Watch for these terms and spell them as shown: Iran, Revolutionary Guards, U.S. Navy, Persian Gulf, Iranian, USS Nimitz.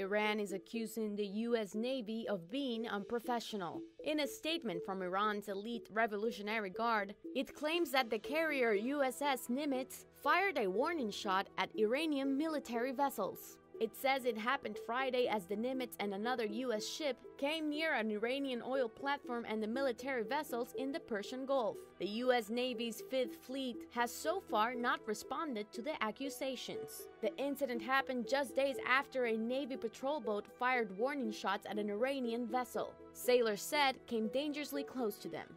Iran is accusing the U.S. Navy of being unprofessional. In a statement from Iran's elite Revolutionary Guard, it claims that the carrier USS Nimitz fired a warning shot at Iranian military vessels. It says it happened Friday as the Nimitz and another U.S. ship came near an Iranian oil platform and the military vessels in the Persian Gulf. The U.S. Navy's Fifth Fleet has so far not responded to the accusations. The incident happened just days after a Navy patrol boat fired warning shots at an Iranian vessel. Sailors said came dangerously close to them.